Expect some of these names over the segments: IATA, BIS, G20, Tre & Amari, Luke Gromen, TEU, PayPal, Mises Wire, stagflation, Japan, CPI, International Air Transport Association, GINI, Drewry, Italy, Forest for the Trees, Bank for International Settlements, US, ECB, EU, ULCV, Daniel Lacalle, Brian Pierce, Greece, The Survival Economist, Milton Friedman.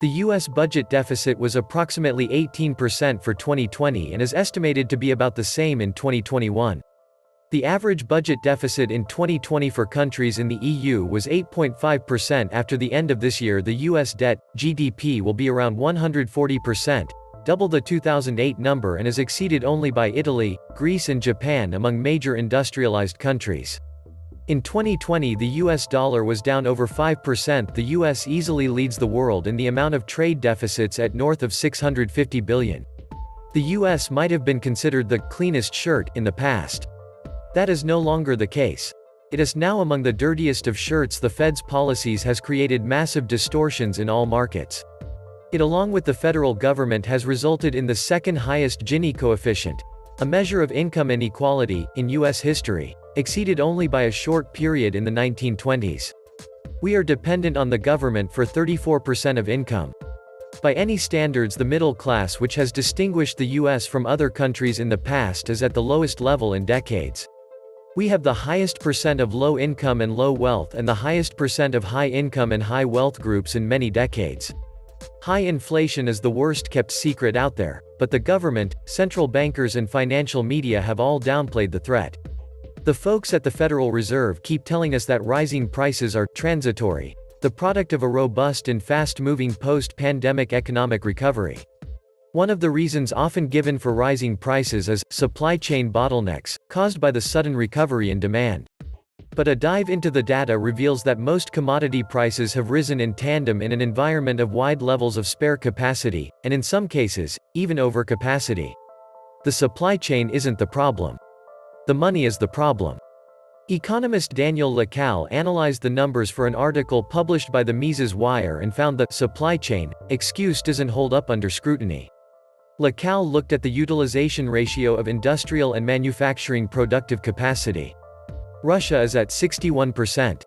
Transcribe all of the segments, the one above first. The U.S. budget deficit was approximately 18% for 2020 and is estimated to be about the same in 2021. The average budget deficit in 2020 for countries in the EU was 8.5%. After the end of this year, the U.S. debt/GDP will be around 140%, double the 2008 number, and is exceeded only by Italy, Greece and Japan among major industrialized countries. In 2020 the US dollar was down over 5%. The US easily leads the world in the amount of trade deficits at north of $650 billion. The US might have been considered the cleanest shirt in the past. That is no longer the case. It is now among the dirtiest of shirts. The Fed's policies has created massive distortions in all markets. It along with the federal government has resulted in the second highest Gini coefficient, a measure of income inequality, in US history, exceeded only by a short period in the 1920s. We are dependent on the government for 34% of income. By any standards, the middle class, which has distinguished the US from other countries in the past, is at the lowest level in decades. We have the highest percent of low income and low wealth, and the highest percent of high income and high wealth groups in many decades. High inflation is the worst kept secret out there, but the government, central bankers and financial media have all downplayed the threat. The folks at the Federal Reserve keep telling us that rising prices are transitory, the product of a robust and fast-moving post-pandemic economic recovery. One of the reasons often given for rising prices is supply chain bottlenecks, caused by the sudden recovery in demand. But a dive into the data reveals that most commodity prices have risen in tandem in an environment of wide levels of spare capacity, and in some cases, even overcapacity. The supply chain isn't the problem. The money is the problem. Economist Daniel Lacalle analyzed the numbers for an article published by the Mises Wire and found the supply chain excuse doesn't hold up under scrutiny. Lacalle looked at the utilization ratio of industrial and manufacturing productive capacity. Russia is at 61%.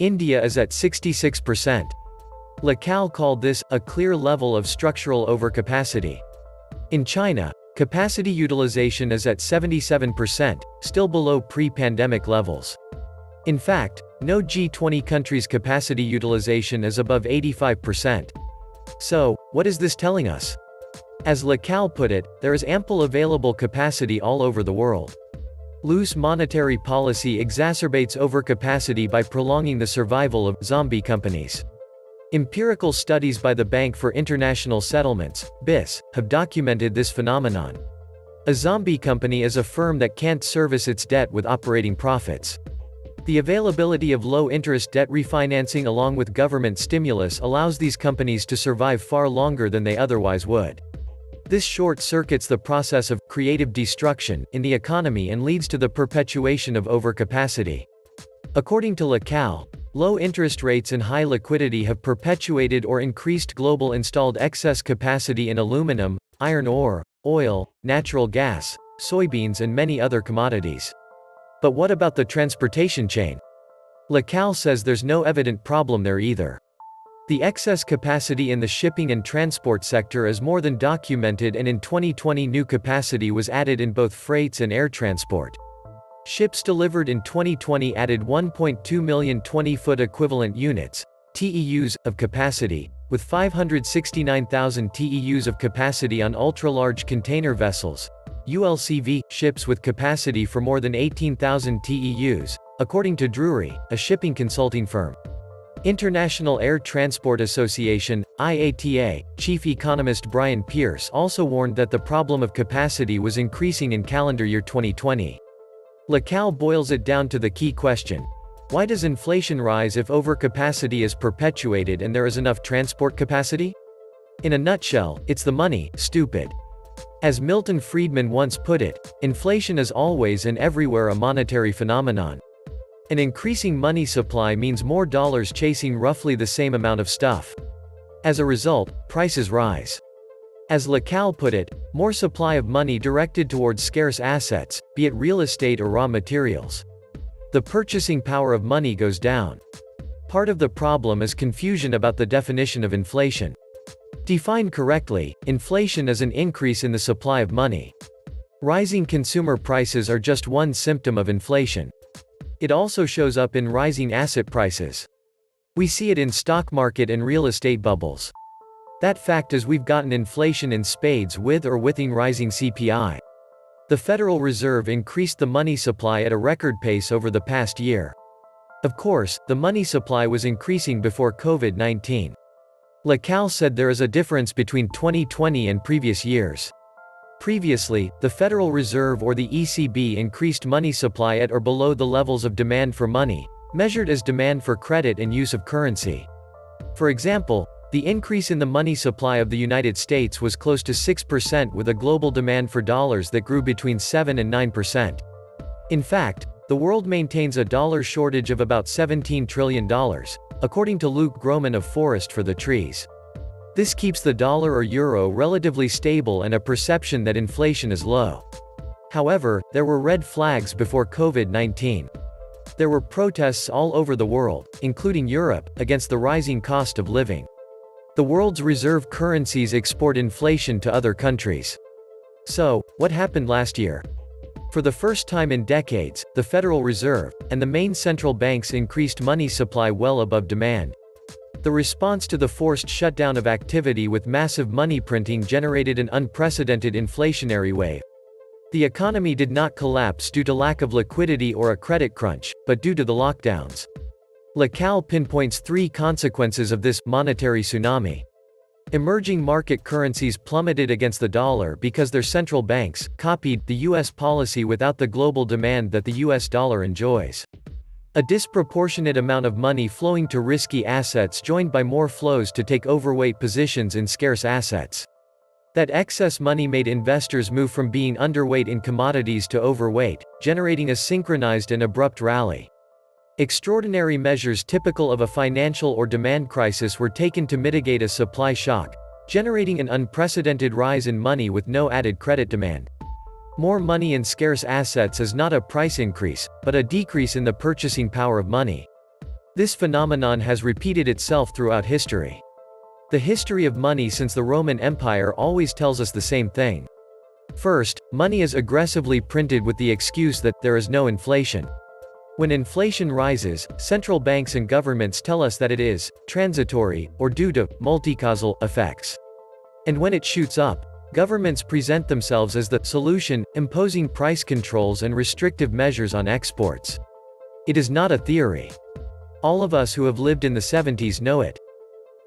India is at 66%. Lacalle called this a clear level of structural overcapacity. In China, capacity utilization is at 77%, still below pre-pandemic levels. In fact, no G20 country's capacity utilization is above 85%. So, what is this telling us? As Lacalle put it, there is ample available capacity all over the world. Loose monetary policy exacerbates overcapacity by prolonging the survival of zombie companies. Empirical studies by the Bank for International Settlements, BIS, have documented this phenomenon. A zombie company is a firm that can't service its debt with operating profits. The availability of low-interest debt refinancing along with government stimulus allows these companies to survive far longer than they otherwise would. This short-circuits the process of creative destruction in the economy and leads to the perpetuation of overcapacity. According to Lacalle, low interest rates and high liquidity have perpetuated or increased global installed excess capacity in aluminum, iron ore, oil, natural gas, soybeans and many other commodities. But what about the transportation chain? Lacalle says there's no evident problem there either. The excess capacity in the shipping and transport sector is more than documented, and in 2020 new capacity was added in both freights and air transport. Ships delivered in 2020 added 1.2 million 20-foot equivalent units (TEUs) of capacity, with 569,000 TEUs of capacity on ultra-large container vessels (ULCV) ships with capacity for more than 18,000 TEUs, according to Drewry, a shipping consulting firm. International Air Transport Association (IATA) chief economist Brian Pierce also warned that the problem of capacity was increasing in calendar year 2020. Lacalle boils it down to the key question: why does inflation rise if overcapacity is perpetuated and there is enough transport capacity? In a nutshell, it's the money, stupid. As Milton Friedman once put it, inflation is always and everywhere a monetary phenomenon. An increasing money supply means more dollars chasing roughly the same amount of stuff. As a result, prices rise. As Lacalle put it, more supply of money directed towards scarce assets, be it real estate or raw materials. The purchasing power of money goes down. Part of the problem is confusion about the definition of inflation. Defined correctly, inflation is an increase in the supply of money. Rising consumer prices are just one symptom of inflation. It also shows up in rising asset prices. We see it in stock market and real estate bubbles. That fact is we've gotten inflation in spades with or without rising CPI. The Federal Reserve increased the money supply at a record pace over the past year. Of course, the money supply was increasing before COVID-19. Lacalle said there is a difference between 2020 and previous years. Previously, the Federal Reserve or the ECB increased money supply at or below the levels of demand for money, measured as demand for credit and use of currency. For example, the increase in the money supply of the United States was close to 6% with a global demand for dollars that grew between 7 and 9%. In fact, the world maintains a dollar shortage of about $17 trillion, according to Luke Gromen of Forest for the Trees. This keeps the dollar or euro relatively stable and a perception that inflation is low. However, there were red flags before COVID-19. There were protests all over the world, including Europe, against the rising cost of living. The world's reserve currencies export inflation to other countries. So, what happened last year? For the first time in decades, the Federal Reserve and the main central banks increased money supply well above demand. The response to the forced shutdown of activity with massive money printing generated an unprecedented inflationary wave. The economy did not collapse due to lack of liquidity or a credit crunch, but due to the lockdowns. Lacalle pinpoints three consequences of this monetary tsunami. Emerging market currencies plummeted against the dollar because their central banks copied the U.S. policy without the global demand that the U.S. dollar enjoys. A disproportionate amount of money flowing to risky assets joined by more flows to take overweight positions in scarce assets. That excess money made investors move from being underweight in commodities to overweight, generating a synchronized and abrupt rally. Extraordinary measures typical of a financial or demand crisis were taken to mitigate a supply shock, generating an unprecedented rise in money with no added credit demand. More money in scarce assets is not a price increase, but a decrease in the purchasing power of money. This phenomenon has repeated itself throughout history. The history of money since the Roman Empire always tells us the same thing. First, money is aggressively printed with the excuse that there is no inflation. When inflation rises, central banks and governments tell us that it is transitory, or due to multicausal effects. And when it shoots up, governments present themselves as the solution, imposing price controls and restrictive measures on exports. It is not a theory. All of us who have lived in the 70s know it.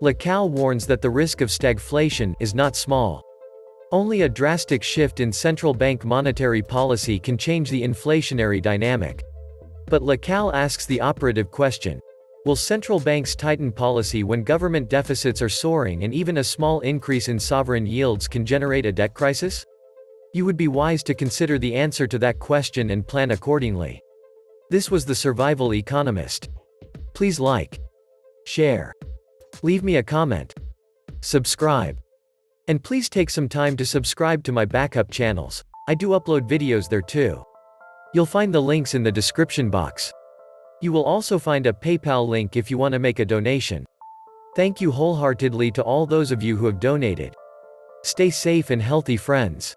Lacalle warns that the risk of stagflation is not small. Only a drastic shift in central bank monetary policy can change the inflationary dynamic. But Lacalle asks the operative question. Will central banks tighten policy when government deficits are soaring and even a small increase in sovereign yields can generate a debt crisis? You would be wise to consider the answer to that question and plan accordingly. This was The Survival Economist. Please like, share, leave me a comment, subscribe, and please take some time to subscribe to my backup channels. I do upload videos there too. You'll find the links in the description box. You will also find a PayPal link if you want to make a donation. Thank you wholeheartedly to all those of you who have donated. Stay safe and healthy, friends.